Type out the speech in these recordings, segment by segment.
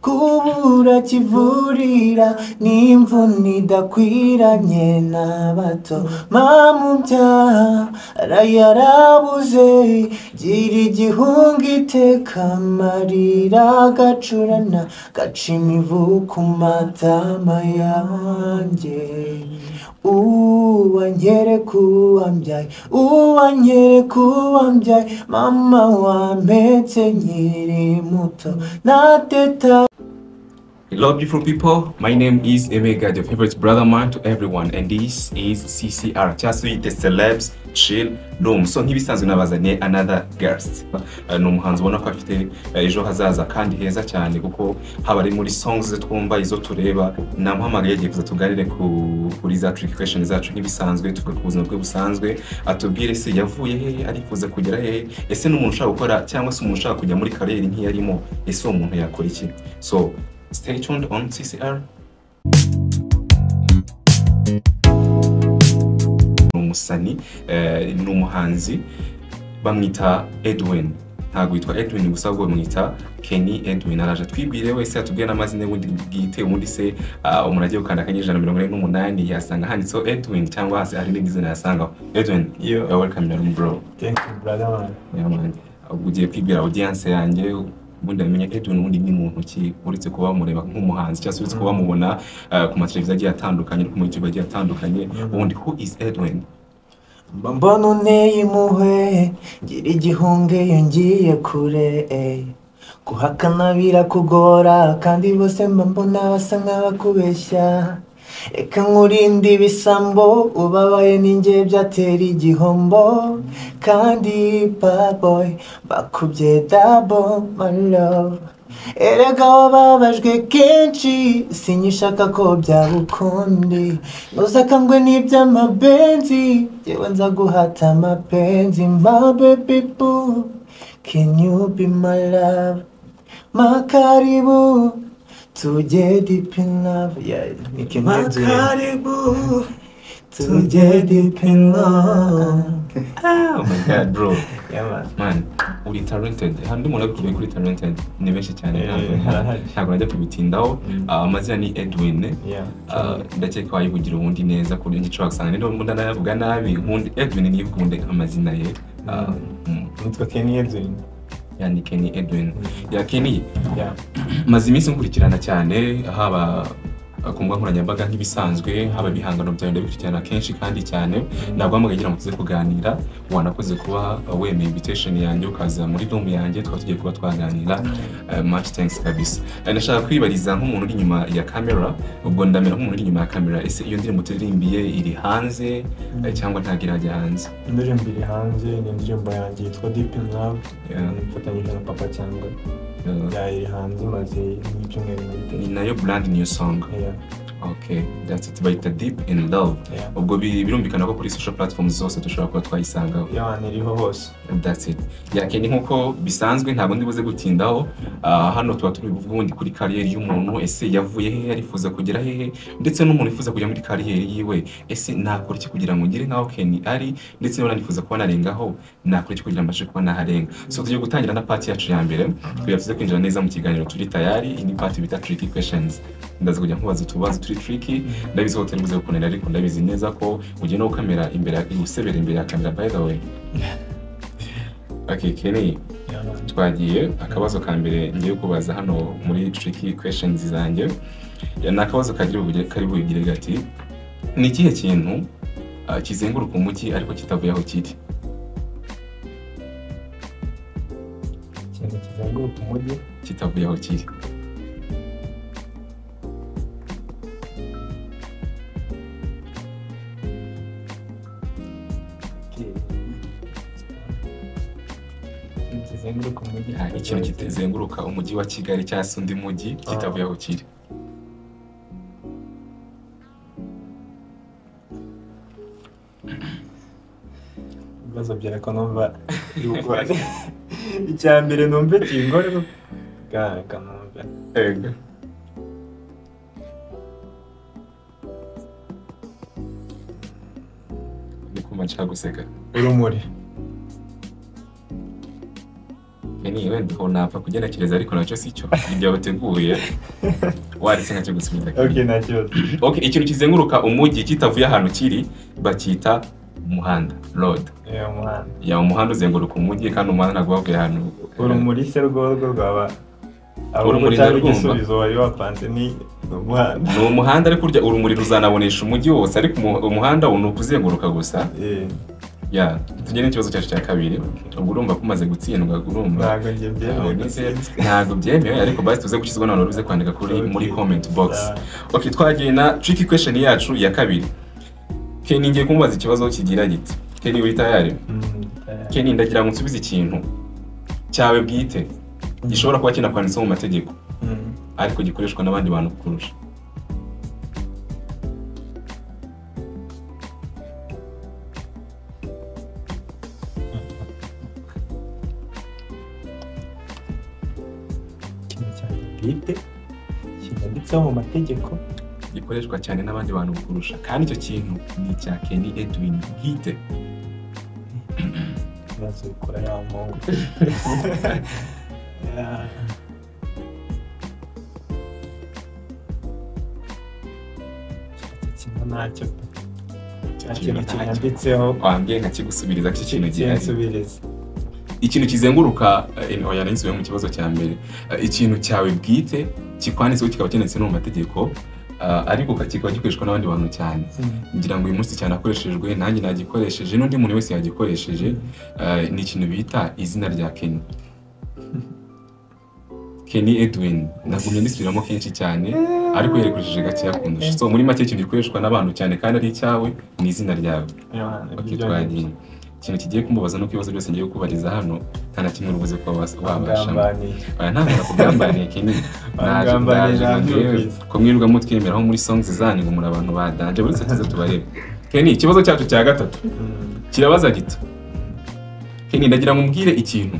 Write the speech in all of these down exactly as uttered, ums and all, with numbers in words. kubura kivurira n'imvuni dakwiranye n'abato mamubya rayarabuze gira igihunga iteka amarira gacurana gaca imivu ku matama yanjye uwanyere kuwambyaye uwanyere kuwambyaye mama wampetse nkiri muto nateta. Hello beautiful people, my name is Emega, your favorite brother man to everyone, and this is C C R Chasoite, the Celebs Chill Room. So nkibisanzwe nabazanye another guest. Ni umuhanzi ubona ko afite ejo hazaza kandi heza cyane kuko haba ari muri songs twumva izo tureba na mpamagaye giye kuza tuganire kuri za questions zacu nkibisanzwe tuvuga ku buzima bwe busanzwe atubwire se yavuye hehe arifuza kugera hehe ese n'umuntu ushaka gukora cyangwa se umuntu ushaka kujya muri karere nk'iyarimo ese umuntu yakora iki. So stay tuned on C C R. Umusani ni umuhanzi bamwita Edwin. Ntago yitwa Edwin gusa ahubwo bamwita Kenny Edwin. Araje twibwire wese atubwiye n'amazina y'undi bwite ubundi se umuntu agiye gukanda ijana na mirongo inani n'umunani yasanga handitseho Edwin cyangwa hasi hari n'indi zina yasanga. Edwin, you are welcome in the room, bro. Thank you, brother man. Ugiye kwibwira audience yanjye bunda menye Edwin ubundi ni muntu ki uretse kuba mureba nk'umuhanzi cyangwa uretse kuba mubona ku mateleviziyo agiye atandukanye ku YouTube agiye atandukanye ubundi who is Edwin? Mbambano ne imuhe gira igihunge yongiye kure kuhakana birakugora kandi bose mbambona basa nk'abakubeshya eka nkurinde ibisambo ubabaye ninjye byatera igihombo kandi bad boy bakubye double my love erega wababajwe kenshi sinyishaka ko byaba ukundi nuzakangwe n'iby'amabenzi yewe nza guhata amapenzi my baby boo can you be my love makaribu to get deep in love, yeah, we can do it. To get deep in love. Oh my God, bro. Yeah, man. Man, uri talented. Handi mwana kutuwe kuri talented. Nimeshi chane. Nagona japo bitindawo. Amazina ni Edwin. Yeah. Ndache kwa yivu jiru hundi neza kuri nji chwa kusana. Nido munda na yavu gana havi. Hundi Edwin ni yivu kunde amazina ye. Nituwa Kenny Edwin. Yani Kenny Edwin. Ya Kenny. Yeah. Mazimisi nkurikirana cyane haba kumwa nkoranyambaga nk'ibisanzwe haba bihangano byawe ndabikurikirana kenshi kandi cyane nabwo amagagira mutse kuganira wanakoze kuba wemeye invitation yanjye ukaza muri dom yanjye twatugiye kuba twaganira. Much thanks kabisa. Nashaka kwibariza nk'umuntu uri nyuma ya camera ubwo ndamera nk'umuntu uri nyuma ya camera ese iyo ndirimbo turirimbiye iri hanze cyangwa ntagira ajya hanze? Indirimbo iri hanze ni indirimbo yanjye yitwa Deep in Love mfatanyije na papa cyangwa yayi hanze maze n'icyumweru ni nayo brand new song. Yeah. Okay, that's it by the Deep in Love. Ubwo birumbikana ko kuri social platforms zose dushobora kuba twayisanga. Yeah, niriho hose. That's it. Yakeni nkuko bisanzwe ntabwo ndibuze gutindaho hano tuba turi buvugundi kuri career y'umuntu ese yavuye he arifuza kugera hehe ndetse n'umuntu ifuza kujya muri career yiwe ese nakora iki kugira ngo ngire nkaho Kenny ari ndetse n'abana nifuza kuba narengaho nakora iki kugira mbashe kuba naharenga. So tugiye gutangira na part yacu ya mbere twiyavuze kwinjira neza mu kiganiro turi tayari ni part bita tricky questions ndaza kujya nkubaza tubaza tricky ndabizi ko turi kuzekonera ariko ndabizi neza ko uje no kamera imbere ya usebera imbere ya camera by the way. Okay Kenny, twagiye akabazo ka mbere ngiye kubaza hano muri tricky questions zanjye yana akabazo kagira ubugire kari bugire gati ni ikihe kintu kizenguruka umugi ariko kitavuye aho kiri? Ikintu kizenguruka umugi kitavuye aho kiri. Kizenguruka umugi ha ikintu kitezenguruka umugi wa Kigali cyase undi mugi kitavuye aho kiri. Baza byera ko numva yuko icyambere numve kingore ka kanumva ega nikumacaguseka urumuri. Kenny Edwin unapfa kugenekereza ariko nacyo sico ibyo bateguye waritse nka cyo gusubiza. Okay nacyo. Okay ikintu kizenguruka umujyi kitavuye ahantu kiri bakita umuhanda road. Eh umuhanda. Ya umuhanda uzenguruka umujyi kandi umuhanda nagwavuye ahantu urumuri se rwo rwo rwaba urumuri n'igisubizo wari wapanze ni umuhanda. No umuhanda ari kurya urumuri ruzanabonesha umujyi wose ariko umuhanda unukuzenguruka gusa. Eh ya tugene ikibazo cyacu cya kabiri urumva kumaze gutsindwa urumva ntago nje byemewe ntago byemewe ariko basi tuze gukizwa none urubize kwandika kuri muri comment box. Okay twagiye na tricky question yacu ya kabiri. Kenny ngiye kumbaza ikibazo kigira giti. Kenny uri tayari? Kenny ndagira mutsubiza ikintu cyawe bwite gishobora kuba kinakwanditseho mu mategeko ariko gikoreshwa nabandi bantu kurusha. Bite cyanditseho mu mategeko gikoreshwa cyane n'abandi bantu kurusha kandi icyo kintu ni cya Kenny Edwin bite maze ukora ya mungu cyatinanacyo cyakintu cyanditseho wambye nkakigusubiriza ikintu cyanditseho ikintu kizenguruka oya nizwe mu kibazo cya mbere ikintu cyawe bwite kikwanditseho kikaba cyanditse no mu mategeko ariko kakikwa gikoreshwa n'abandi bantu cyane ngira ngo uyu munsi cyane akoreshejwe nanjye nagikoresheje n'undi muntu wese yagikoresheje ni ikintu bita izina rya Kenny Kenny Edwin nagumye ndisubiramo kenshi cyane ariko yerekejeje gake yakundusha so muri make ikintu gikoreshwa n'abantu cyane kandi ari cyawe ni izina ryawe. Okay twagiye kintu kigiye kumbabaza no kwibaza byose ngiye kubariza hano kana kimwe rubuze kwa wabasha aya ntabwo nakugambaniye Kenny nakugambaniye ko mwirwa mutwemera aho muri songs zanyu ngo muri abantu badanje buri satse tubarebe. Kenny ikibazo cyacu cya gatatu kirabaza giti. Kenny ndagira mumbwire ikintu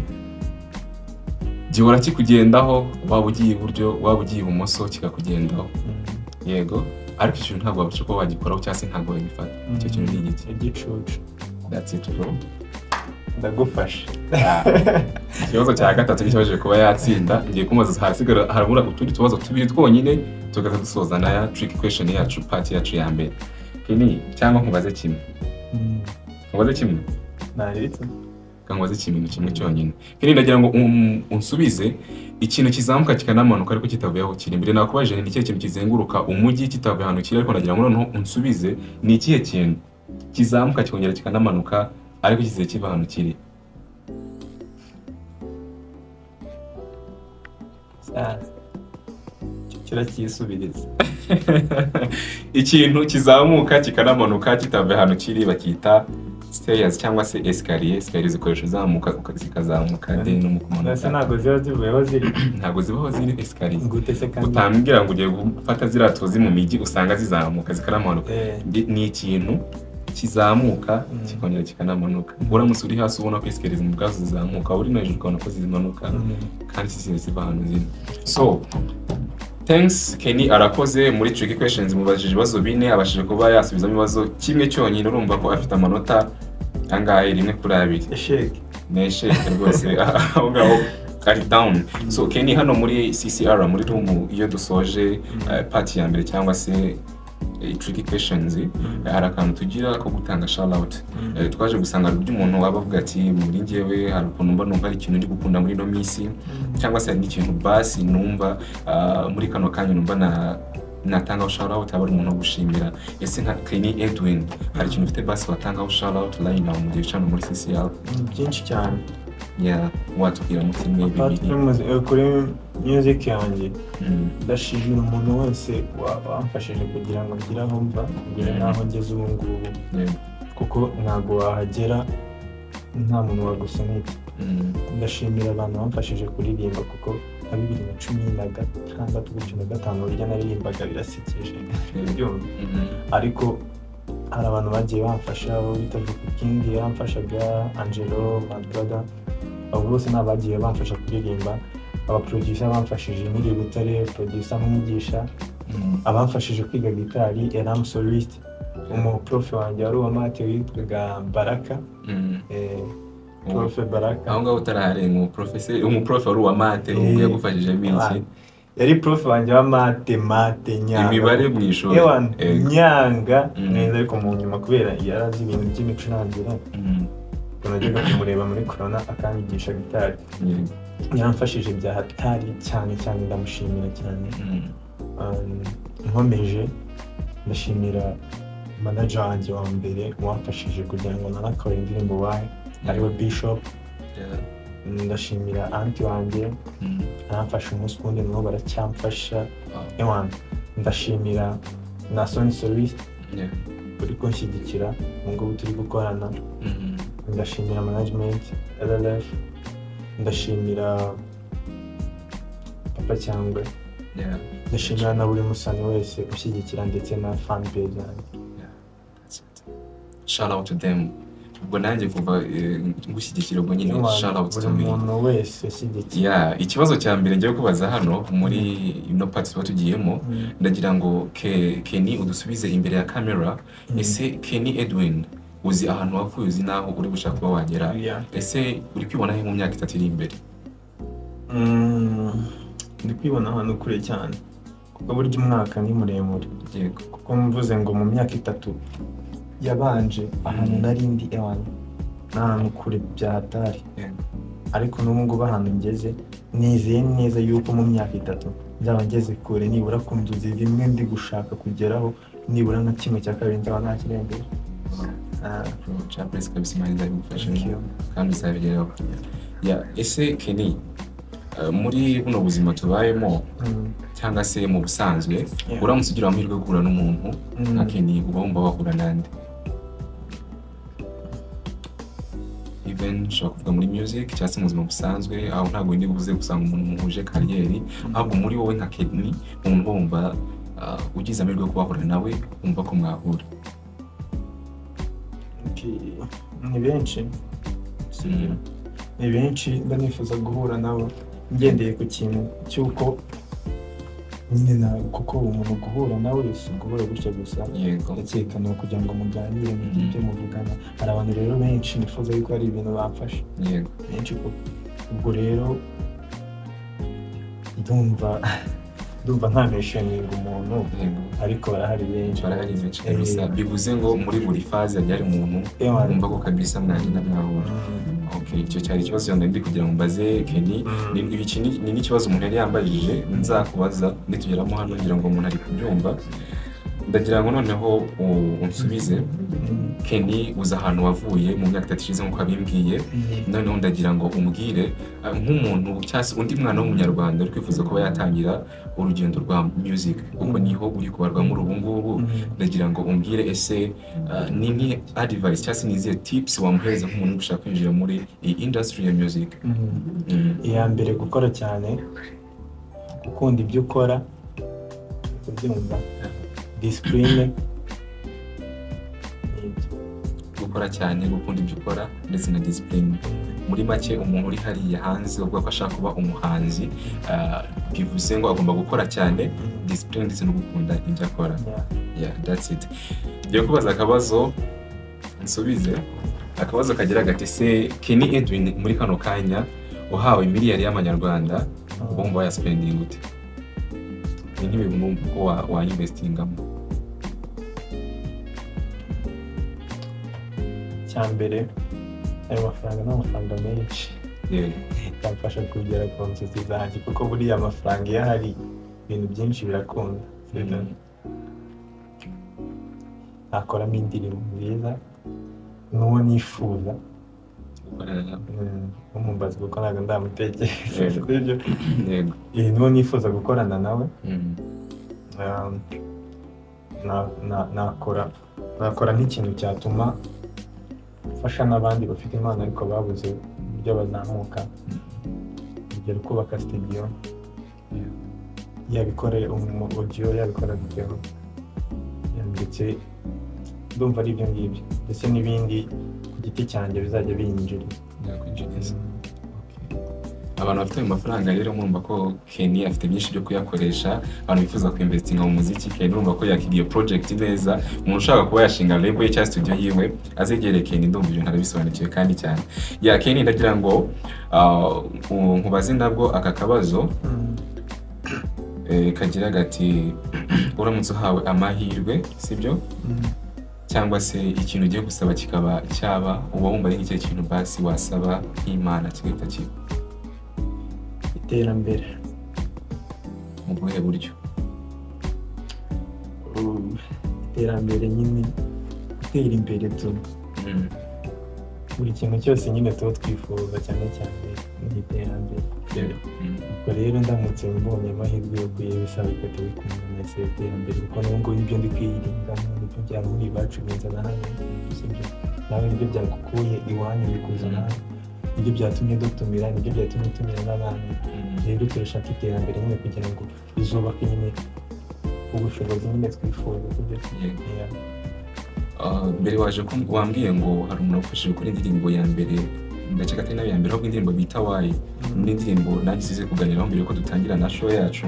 gihora kikugendaho wabugiye buryo wabugiye bumoso kikakugendaho yego ariko ikintu ntabwo wabushaka ko wagikoraho cyase ntabwo wabifata icyo kintu ni igiti gicucu. That's it bro. Ndagufasha. Ikibazo cya gatatu gishoboje kuba yatsinda ngiye kumaza hasigara harabura utundi tubazo tubiri twonyine tugaza dusoza naya trick question yacu part yacu ya mbere. Kenny cyangwa nkubaze kimwe. Nkubaze kimwe. Naretse. Kangubaze kimwe kimwe cyonyine. Kenny ndagira ngo unsubize ikintu kizamuka kikanamanuka ariko kitavuyeho kiri mbere nakubaje ni ikihe kintu kizenguruka umujyi kitavuye hano kiri ariko ndagira ngo noneho unsubize ni ikihe kintu kizamuka cyongera kikanamanuka ariko kize kibantu kiri sa kira cyisubiriza ikintu kizamuka kikanamanuka kitave hano kiri bakita stairs cyangwa se escalier. Escalier zikoresha zamuka ukazikazamuka de no mukomana nase nago ziba zivuyeho ziri ntago zibaho ziri escalier utambwira ngo ugiye gufata ziratozi mu miji usanga zizamuka zikanamanuka ni ikintu kizamuka kikongera kikanamanuka uramusuri hasi ubona kwiskereza mu bwazo zizamuka uri naje ukabona ko zimanuka kandi sizeze abantu zine. So thanks Kenny arakoze muri tricky questions mubajije bazo bine abashije kuba yasubiza ibibazo kimwe cyonyine urumva ko afite amanota angahe rimwe kuri abiri shake ne shake rwose aho ngaho ari down. So Kenny hano muri C C R muri rumu iyo dusoje part ya mbere cyangwa se tricky questions arakantu tugira ko gutanga shout out twaje gusanga by'umuntu wabavuga ati muri ngewe harukuntu mba numva ari ikintu ndi gukunda muri no misi cyangwa se ari ikintu basi numva muri kano kanya numva na natanga shout out abari umuntu gushimira ese nka Kenny Edwin hari ikintu ufite basi watanga shout out line nawo mu gice muri C C R byinshi cyane ya watu kira mutimwe bibiri kuri music yanjye ndashimira umuntu wese wamfashije kugira ngo ngira humva kugira naho ngeze ubu ngubu kuko ntago wahagera nta muntu wagusunika ndashimira abantu bamfashije kuririmba kuko abibiri na cumi na gatandatu gutyo na gatanu bijya naririmbaga birasekeje ariko hari abantu bagiye bamfasha abo bitavuga King yamfashaga Angelo Madrada abo bose n'abagiye bamfasha kuririmba abaproducer bamfashije muri Butare producer mwigisha abamfashije kwiga gitari era am solist umu prof wanjye ari wa Mateo yitwaga Baraka eh Profe Baraka. Aho ngaho tarahari mu professeur umu profe wa mate ugiye gufashije iminsi. Yari profe wanje wa mate mate nyanga. Imibare mwisho. Ewan nyanga neza ariko mu nyuma kubera yarazi ibintu by'imicunanzira. Mhm. Tunaje kumureba muri corona akanyigisha gitari. Yamfashije bya hatari cyane cyane ndamushimira cyane. Nkomeje ndashimira manager wanjye wa mbere wamfashije kugira ngo narakora indirimbo waye. Ariwe Bishop, ndashimira anti wanjye aramfasha umunsi kundi n'uwo baracyamfasha. Ewan ndashimira na Sony Service uri kunshyigikira mu ngo turi gukorana. Ndashimira management L L F, ndashimira Papa Cyangwe, ndashimira na buri musani wese ushyigikira ndetse na fan page yanjye. Shout out to them. Bonange kuva ngushyigikira ubwo nyine shout out to me. Umuntu wese shigikira. Yeah, ikibazo cyambere ngiye kubaza hano muri ino party twa tugiyemo, ndagira ngo ke Kenny udusubize imbere ya camera. Ese Kenny Edwin uzi ahantu wavuye uzi naho uri gushaka kuba wagera. Ese uri kwibona he mu myaka itatu iri imbere? Mm, ndi kwibona hano kure cyane. Kuko buryo umwaka ni muremure. Yego. Kuko mvuze ngo mu myaka itatu yabanje ahantu narindi ewan nanu kure byatari. Ariko n'ubungu bahantu ngeze nizeye neza yuko mu myaka itatu nzaba ngeze kure nibura kumduze bimwe ndi gushaka kugeraho nibura nka kimwe cya kabiri nzaba nakirengera. Ah, cha presque bisimani za fashion kandi savigera. Yeah, ese Kenny muri buno buzima tubayemo cyangwa se mu busanzwe uramusugira amahirwe kugura n'umuntu nka Kenny ubomba bakura nande even shaka muri music cyangwa se mu buzima busanzwe aho ntago ndi kuvuze gusanga umuntu muhuje kariyeri ahubwo muri wowe nka Kenny umuntu bomba ugize amahirwe kubahura nawe umva ko mwahura. Okay, ni benshi sibyo ni benshi ndanifuza guhura nawe ngendeye ku kintu cyuko nyine na kuko umuntu guhura nawe usuguhura gutya gusa ndakekana kugira ngo muganire n'ibyo muvugana. Hari abantu rero benshi nifuza yuko ari ibintu bamfasha. Yego benshi ko ubwo rero ndumva ndumva ntanesheninga umuntu ariko barahari benshi barahari benshi gusa bivuze ngo muri buri phase yari umuntu umva ko kabisa mwari n'abahura. Okay, cyo cyari kibazo yandi ndi kugira ngo mbaze Kenny ni ibiki ni nikibazo umuntu yari yambajije nzakubaza nitugeramo hano ngira ngo umuntu ari kubyumva ndagira ngo noneho unsubize Kenny uza ahantu wavuye mu myaka itatu ishize nk'uko abimbwiye noneho ndagira ngo umubwire nk'umuntu cyase undi mwana w'umunyarwanda uri kwifuza kuba yatangira urugendo rwa music kuko niho uri kubarwa muri ubu ngubu ndagira ngo umbwire ese nini advice cyase niziye tips wamuhereza nk'umuntu ushaka kwinjira muri iyi industry ya music. Iya mbere gukora cyane ukunda ibyo ukora kubyumva discipline gukora cyane gukunda ibyo ukora ndetse na discipline muri make umuntu uri hariya hanze ubwo ashaka kuba umuhanzi bivuze ngo agomba gukora cyane discipline ndetse no gukunda ibyo akora. Yeah, that's it. Yo kubaza akabazo nsubize akabazo kagira gati se Kenny Edwin muri kano kanya uhawe miliyari y'amanyarwanda ubumva ya spending gute ni ibintu ko wa investingamo? Cyambere ayo mafaranga n'amafaranga menshi yamfasha kugera ku nzozi zanjye kuko buriya amafaranga iyo hari ibintu byinshi birakunda nakoramo indirimbo nziza n'uwo nifuza umumbaza kuko ntabwo ndamutekereza ibyo n'uwo nifuza gukorana nawe nakora n'ikintu cyatuma fasha n'abandi bafite impano ariko babuze uburyo bazamuka urugero kubaka studio yabikoreye umurimo audio yabikora video ndetse ndumva ari ibyo ngibyo ndetse n'ibindi ku giti cyanjye bizajya binjira. Okay, abantu bafite amafaranga rero mwumva ko Kenny afite byinshi byo kuyakoresha, abantu bifuza kwinvestinga mu muziki. Kenny urumva ko yakigiye project neza, umuntu ushaka kuba yashinga label ye cyangwa studio yiwe azegere Kenny, ndumva ibyo narabisobanukiwe kandi cyane. Ya Kenny ndagira ngo uh, nkubaze ndabwo akakabazo eh kagira gati uramutse hawe amahirwe sibyo cyangwa se ikintu ugiye gusaba kikaba cyaba uba wumva ari iki kintu basi wasaba Imana kigita kiba iterambere mu buhe buryo um iterambere nyine itera imbere tu buri kintu cyose nyine tuba twifuza cyane cyane n'iterambere ko rero ndamutse mbonye amahirwe yo kuyisaba kati kumenya se iterambere kuko n'ubwo nibyo ndi kwirinda n'ubwo byari muri bacu benza nahandi cyangwa nawe nibyo byakukuye iwanyu bikuzana nibyo byatumye dutumira nibyo byatumye tumira n'abandi rero turashaka iterambere nyine kugira ngo izobake nyine ubushobozi nyine twifuza kubyo kugira mbere waje ko wambwiye ngo hari umuntu ufashije kuri indirimbo ya mbere ndaceka tena ya mbere aho indirimbo bita wayi ni indirimbo nagisize kuganiraho mbere ko dutangira na show yacu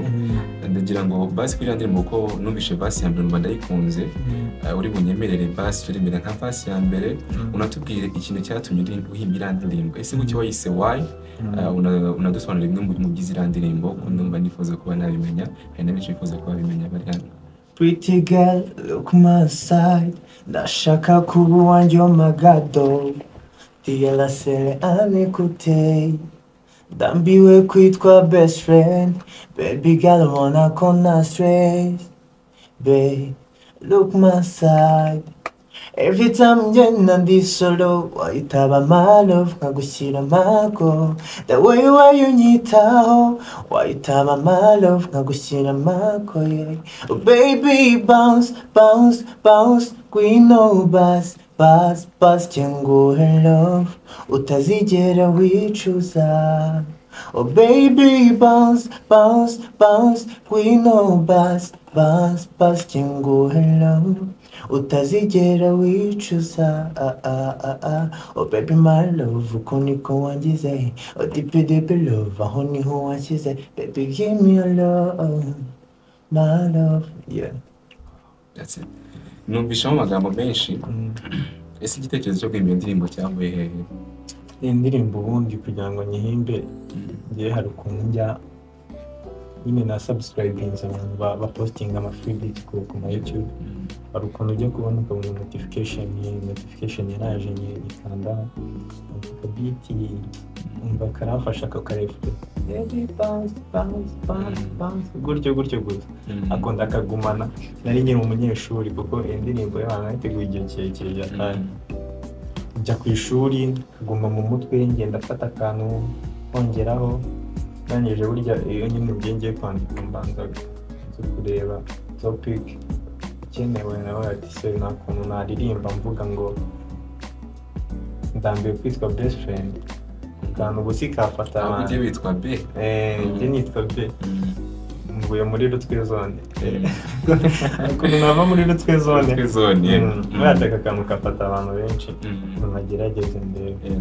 ndagira ngo basi kuri indirimbo ko numvishe basi ya mbere n'ubanda yikunze uri bunyemerere basi turi mbere nka basi ya mbere unatubwire ikintu cyatumye uhimbira indirimbo ese ngo cyayise wayi unadusobanurira bimwe mu byizira indirimbo ndumva nifuza kuba nabimenya kandi nifuza kuba bimenya bari. Pretty girl, look my side. Nashaka kubu wanjyo magado. Tiyala sele anikute. Dambiwe kwitwa best friend. Baby girl wanna kona straight. Babe, look my side. Every time njena ndi solo waitaba my love nkagushyira mago. The way wayunyitaho waitaba my love nkagushyira mago yeah. Oh baby bounce bounce bounce gwino bass bass bass cyanguhe love utazigera wicuza. Oh baby bounce bounce bounce gwino bass bass bass cyanguhe love utazigera wicuza ah ah ah ah. Oh baby my love ukuniko wangize oh deep deep love aho niho wanshyize baby give me your love my love yeah that's it. Numvisha amagambo menshi ese igitekerezo cyo kwimbira indirimbo cyambuye hehe indirimbo ubundi kugira ngo nyihimbe ngiye hari ukuntu njya nyine na subscribinze abantu ba postinga amafeed ku ma YouTube ari ukuntu ujya kubona ukabona notification notification yaraje nyine ikanda kabiti umva karafasha kakarefite baby bounce bounce bounce bounce gutyo gutyo gusa akonda kagumana nari nyine umunyeshuri kuko indirimbo y'abantu yiteguye igihe kirekire cyane njya ku ishuri kuguma mu mutwe ngenda afata akantu kongeraho nyeje burya iyo nyine byengeye kwandika mbanza cyo kureba topic cyenewe nawe ati se nakuntu naririmba mvuga ngo ndambiwe kwitwa best friend kandi ubusi kafata abantu ugiye witwa B eh njye nitwa B nguye muri rutwe zone kandi nava muri rutwe zone rutwe zone nataka akantu kafata abantu benshi nagerageze ndebe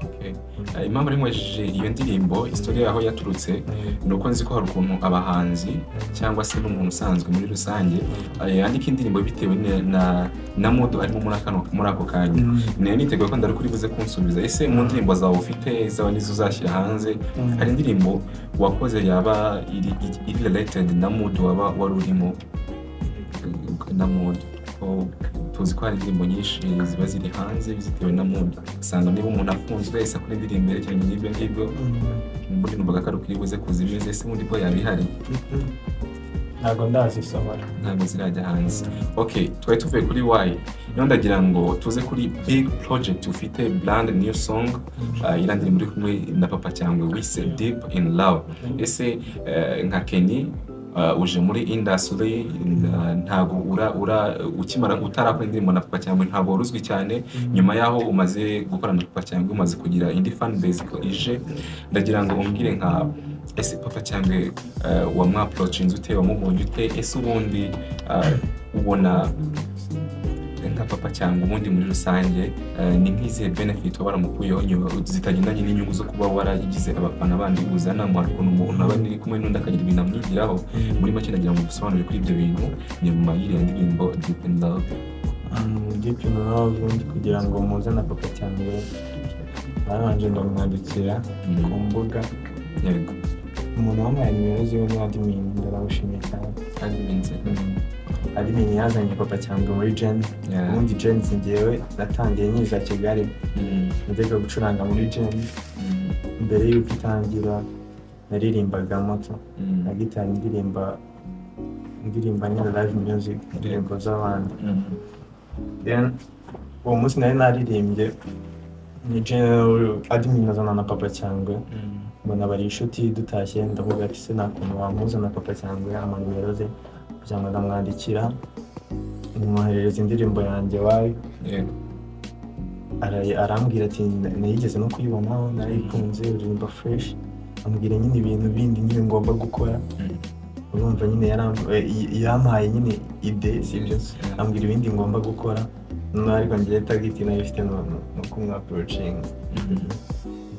Okay. Imamuri mwejeje iyo ndirimbo historia yaho yaturutse nuko nzi ko hari ukuntu abahanzi cyangwa se n'umuntu usanzwe muri rusange yandika indirimbo bitewe na na modo ari mu murakano muri ako kanya nayo niteguye ko ndarukuribuze kunsubiza ese mu ndirimbo zawo ufite zawo nizo uzashyira hanze hari indirimbo wakoze yaba iri related na modo waba warurimo na modo tuzi ko hari indirimbo nyinshi ziba ziri hanze bizitewe na mood usanga niba umuntu afunzwe wese akora indirimbo yerekeranye n'ibyo ngibyo mbuga numvaga karukiribuze kuzimeze ese ubundi ko yabihari ntabwo ndazisomara ntabwo zirajya hanze. Okay, twari tuvuye kuri why rero ndagira ngo tuze kuri big project ufite brand new song irandiri muri kumwe na papa cyangwa wise deep in love ese nka Kenny uje muri industry ntago ura ura ukimara gutarakora indirimbo na papa cyangwa ntago uruzwi cyane nyuma yaho umaze gukorana na papa cyangwa umaze kugira indi fan base ije ndagira ngo umbwire nka ese papa cyangwa wa mwapproach nzute wa mubonye ute ese ubundi ubona nka papa cyangwa ubundi muri rusange ni nk'ize benefit wabaramukuyeho zitagendanye n'inyungu zo kuba waragize abafana bandi uzana mu ariko n'umuntu nabandi kumwe n'undi akagira ibintu amwigiraho muri make nagira mu bisobanuro kuri ibyo bintu ni mu mahire y'indirimbo Deep in Love Deep in Love kugira ngo muze na papa cyangwa baranje ndamwandikira ku mbuga yego umuntu wambaye nimero ziwe n'admin ndarawushimiye cyane admin admin yazanye papa cyangwa muri gen ubundi gen ngewe natangiye nyiza Kigali ndega gucuranga muri gen mbere y'uko itangira naririmbaga moto na guitar ndirimba ndirimba ni live music ndirimbo z'abandi then uwo munsi nari naririmbye ni gen admin azana na papa cyangwa mbona bari inshuti dutashye ndavuga ati se nakuntu wamuza na papa cyangwa amanimero ze cyangwa ndamwandikira umuherereza indirimbo yanjye wayo yego arambwira ati nayigeze no kuyibona narikunze uririmba fresh ambwira nyine ibintu bindi nyine ngomba gukora urumva nyine yarampaye nyine ide sibyo ambwira ibindi ngomba gukora nariko ngiye target nayo ifite no kumwa approaching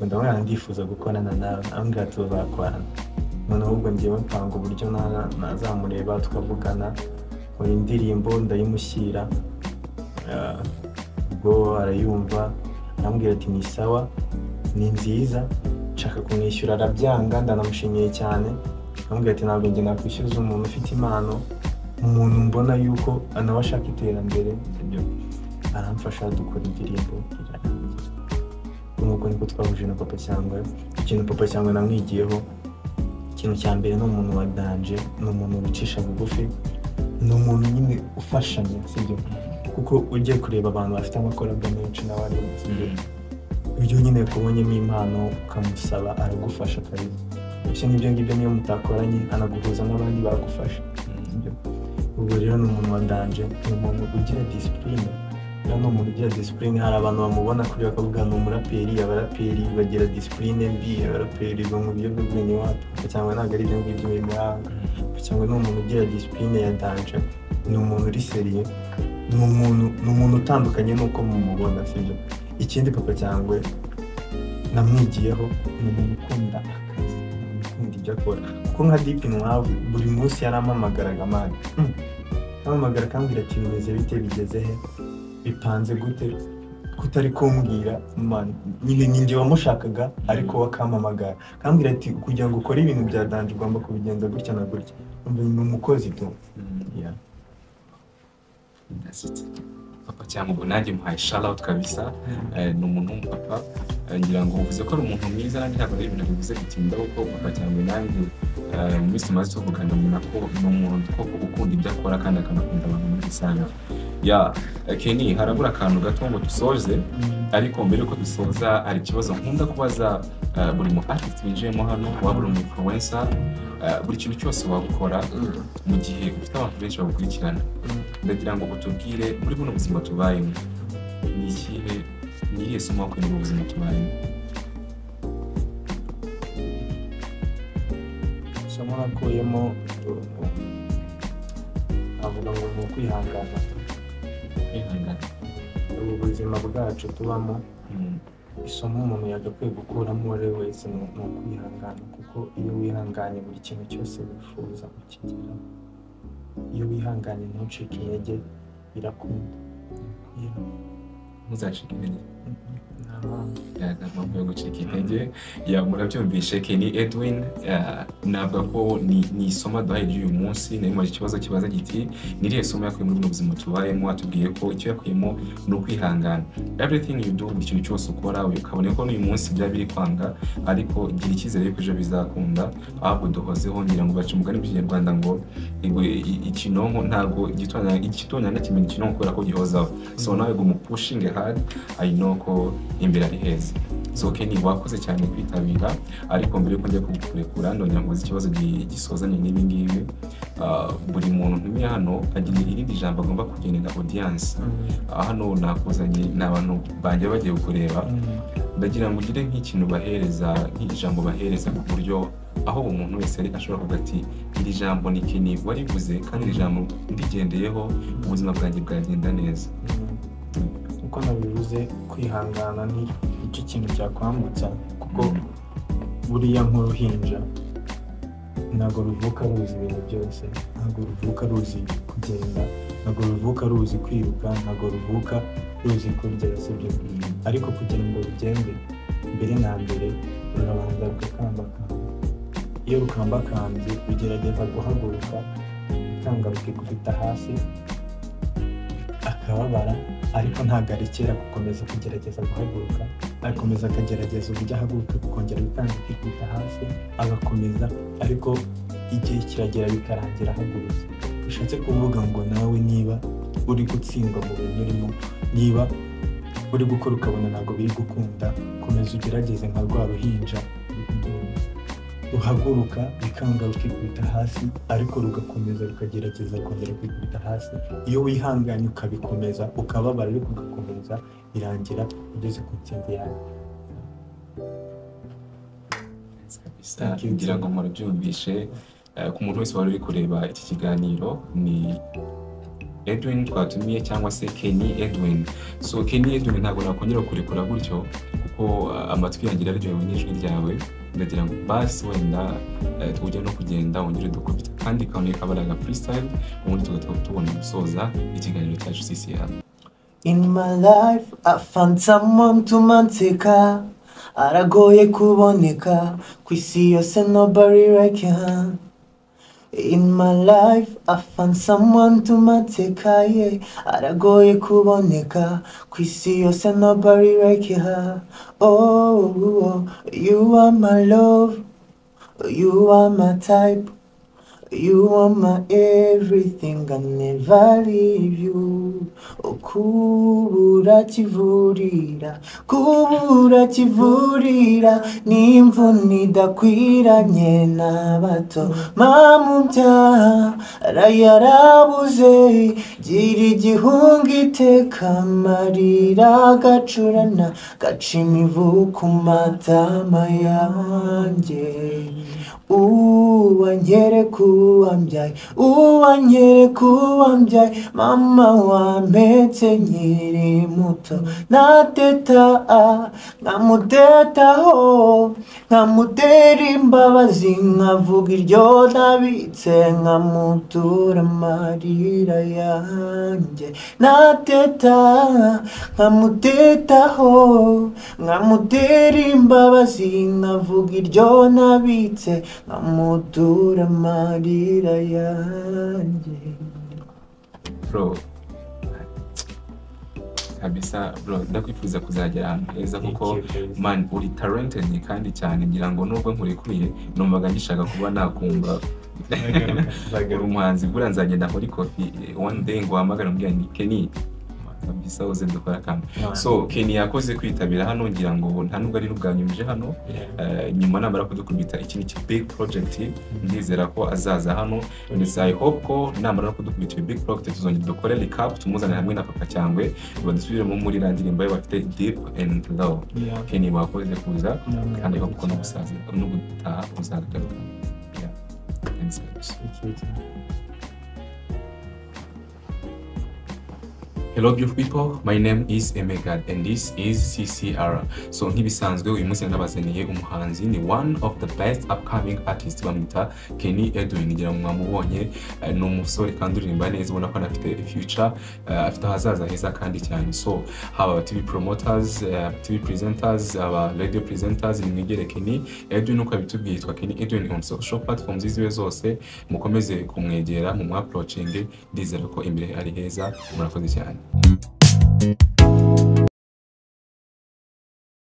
ndabona ndifuza gukorana nawe ambwira tuzakorana none ahubwo ngiye mpanga uburyo nazamureba tukavugana muri indirimbo ndayimushyira ubwo arayumva arambwira ati ni sawa ni nziza nshaka kumwishyura arabyanga ndanamushimiye cyane ambwira ati ntabwo ngiye nakwishyuza umuntu ufite impano umuntu mbona yuko anabashaka iterambere ibyo aramfasha dukora indirimbo nuko niko twabuje na papa cyangwa ikintu papa cyangwa namwigiyeho ikintu cya mbere no umuntu wa danje no umuntu ubicisha bugufi no umuntu nyine ufashanya sibyo kuko ujye kureba abantu bafite amakora menshi n'abandi ibyo nyine kubonyemo impano ukamusaba aragufasha kandi ibyo nibyo ngibyo niyo mutakoranye anaguhuza n'abandi bagufasha sibyo ubwo rero ni umuntu wa danje ni umuntu ugira discipline no mu gihe discipline hari abantu bamubona kuri bakavuga no muraperi abaraperi bagira discipline mbi abaraperi bo mu byo bw'ubwenge wato cyangwa ntago ari byo ngibyo bimwe cyangwa no mu gihe discipline ya danje ni umuntu uri seriye ni umuntu umuntu utandukanye nuko mumubona sibyo ikindi papa cyangwa namwigiyeho ni umuntu ukunda akazi ukunda ibyo akora kuko nka Deep in Love buri munsi yaramamagaraga mani amamagara kandi iratimeze bite bigeze he bipanze gute kutari kumbwira man nyine ninge wamushakaga ariko wakamamagara kambwira ati kugira ngo ukore ibintu bya danje ugomba kubigenza gutya na gutya umbe n'umukozi to yeah that's it papa cyangwa bonage muhaye shout out kabisa no muntu papa ngira ngo uvuze ko ari umuntu mwiza kandi ntabwo ari ibintu bivuze bitinda uko papa cyangwa nanjye muri simazi tuvugana mu nako no muntu koko ukunda ibyo akora kandi akanakunda abantu muri rusange ya Kenny harabura akantu gato ngo dusoze ariko mbere ko dusoza ari kibazo nkunda kubaza buri mu artist binjiyemo hano wa buri influencer buri kintu cyose wabukora mu gihe ufite abantu benshi bagukurikirana ndagira ngo utubwire muri buno buzima tubayemo ni ikihe niye somo ko mu buzima tubayemo somo nakuyemo avuga ngo mu kwihangana mu buzima bwacu tubamo isomo umuntu yagakwiye gukuramo ari wese ni ukwihangana kuko iyo wihanganye buri kintu cyose wifuza ukigera iyo wihanganye ntucike intege birakunda muzacike intege ntabwo gucika intege murabyumvishe Kenny Edwin navuga ko ni isomo duhaye ry'uyu munsi nayimaje ikibazo kibaza giti niriye somo yakuye muri ubu buzima tubayemo atubwiye ko icyo yakuyemo ni ukwihangana everything you do ikintu cyose ukora ukabone ko n'uyu munsi byaba biri kwanga ariko igira icyizere yuko ejo bizakunda ahubwo duhozeho ngira ngo bace umugani mu Kinyarwanda ngo ikinonko ntabwo gitonyanga igitonyanga kimenya ikinonko kubera ko gihozaho so nawe go mu pushing hard I know ko imbere ari heza so Kenny wakoze cyane kwitabira ariko mbere ko njya kugukurekura ndongera ngo ikibazo gisozanye n'ibi ngibi buri muntu ntumiye hano agira irindi jambo agomba kugenera audience hano nakuzanye n'abantu banjye bagiye kureba ndagira ngo ugire nk'ikintu bahereza nk'ijambo bahereza ku buryo aho umuntu wese ari ashobora kuvuga ati iri jambo ni Kenny warivuze kandi iri jambo ndigendeyeho ubuzima bwanjye bwagenda neza. Uko nabivuze kwihangana ni iki kintu cyakwamutsa kuko buriya nk'uruhinja ntabwo ruvuka ruzi ibintu byose, ntabwo ruvuka ruzi kugenda, ntabwo ruvuka ruzi kwiruka, ntabwo ruvuka ruzi kurya sibyo, ariko kugira ngo rugende mbere na mbere rurabanza rukakambaka. Iyo rukambakanze ugerageza guhaguruka ukangaruke gufita hasi akababara, ariko ntagarekera gukomeza kugerageza guhaguruka, akomeza akagerageza uburyo ahaguruka kongera gutangikita hasi agakomeza, ariko igihe kiragera bikarangira ahagurutse. Ushatse kuvuga ngo nawe niba uri gutsindwa mu bintu urimo, niba uri gukora ukabona ntabwo biri gukunda, komeza ugerageze nka rwa ruhinja ruhaguruka bikanga rukikubita hasi ariko rugakomeza rukagerageza kongera kwikubita hasi. Iyo wihanganye ukabikomeza ukababara ariko ugakomeza birangira ugeze ku ntsinzi yawe. Ngira ngo murabyumvishe ku muntu wese wari uri kureba iki kiganiro ni Edwin twatumiye cyangwa se Kenny Edwin. So Kenny Edwin ntabwo nakongera kurekura gutyo kuko amatwi yangira ryowe n'ijwi ryawe ndagira ngo basi wenda tujye no kugenda wongere dukubita kandi kanwe kabaraga freestyle umuntu tugatwa tubona umusoza ikiganiro cya C C R. In my life I found someone to manteka aragoye kuboneka kwisi yose nobody like her. In my life I found someone to mateka ye aragoye kuboneka kwisi yose nobody like her. Oh, you are my love, you are my type, you are my everything, I never leave you. Oh, kubura kivurira, kubura kivurira, n'imvune idakwiranye n'abato. Mamubya yarabuze, gira igihunga iteka amarira agacurana, gaca imivu ku matama yanjye. Uwanyere kuwambyaye, uwanyere kuwambyaye, mama wametse nkiri muto, nateta nkamutetaho, nkamutera imbabazi, nkavuga iryo nabitse nkamutura amarira yanjye. Nateta nkamutetaho, nkamutera imbabazi, nkavuga iryo nabitse namutura amarira yanjye. Bro kabisa, bro ndakwifuza kuzagera ahantu heza kuko man uri talented kandi cyane, ngira ngo nubwo nkurekuye numvaga ndishaka kuba nakunga umuhanzi bura nzagenda muri coffee one day ngo amagara umubwira ni Kenny kabisa uze dukora kamba. So Kenny yakoze kwitabira hano ngira ngo nta nubwo ari ruganyumije hano, nyuma nabara kudukubita ikintu cya big project ndizera ko azaza hano ndetse I hope ko nabara kudukubita big project tuzongera dukore recap tumuzana hamwe na Papa Cyangwe badusubiremo muri randirimbo bafite deep and low. Kenny wakoze kuza kandi hope ko no gusaza no gutaha uzagaruka. Yeah, thanks. Hello beautiful people, my name is Emega and this is C C R. So nkibisanzwe uyu munsi ndabazaniye umuhanzi ni one of the best upcoming artists bamwita Kenny Edwin. Ngira ngo mwamubonye no musore kandi uririmba neza ubona ko anafite future, afite hazaza heza kandi cyane. So haba T V promoters, T V presenters, aba radio presenters nimwigere Kenny Edwin uko bitubwiye twa Kenny Edwin on social platforms iziwe zose, mukomeze kumwegera mu mwa approaching ndizera ko imbere ari heza murakoze cyane. Thank you.